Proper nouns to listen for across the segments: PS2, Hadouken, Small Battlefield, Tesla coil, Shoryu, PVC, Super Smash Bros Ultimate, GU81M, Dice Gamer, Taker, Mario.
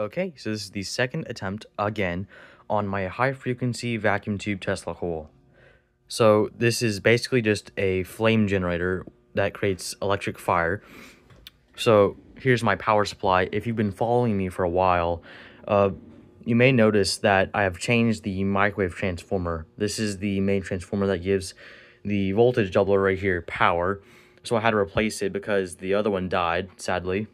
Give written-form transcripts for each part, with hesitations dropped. Okay, so this is the second attempt again on my high frequency vacuum tube Tesla coil. So this is basically just a flame generator that creates electric fire. So here's my power supply. If you've been following me for a while, you may notice that I have changed the microwave transformer. This is the main transformer that gives the voltage doubler right here power. So I had to replace it because the other one died, sadly.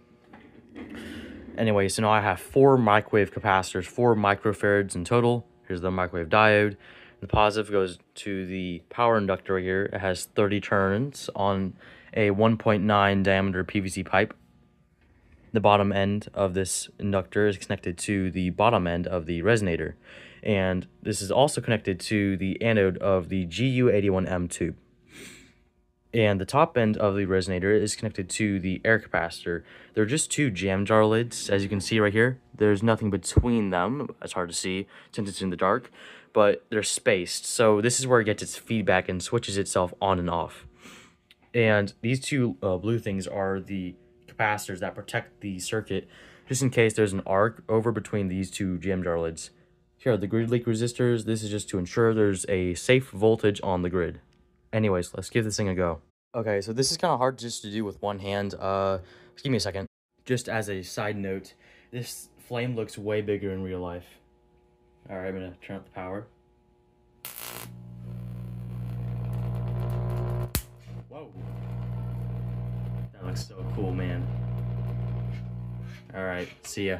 Anyway, so now I have 4 microwave capacitors, 4 microfarads in total. Here's the microwave diode. The positive goes to the power inductor right here. It has 30 turns on a 1.9 diameter PVC pipe. The bottom end of this inductor is connected to the bottom end of the resonator. And this is also connected to the anode of the GU81M tube. And the top end of the resonator is connected to the air capacitor. They're just 2 jam jar lids, as you can see right here. There's nothing between them. It's hard to see since it's in the dark, but they're spaced. So this is where it gets its feedback and switches itself on and off. And these two blue things are the capacitors that protect the circuit, just in case there's an arc over between these 2 jam jar lids. Here are the grid leak resistors. This is just to ensure there's a safe voltage on the grid. Anyways, let's give this thing a go. Okay, so this is kind of hard just to do with one hand. Give me a second. Just as a side note, this flame looks way bigger in real life. All right, I'm gonna turn up the power. Whoa. That looks so cool, man. All right, see ya.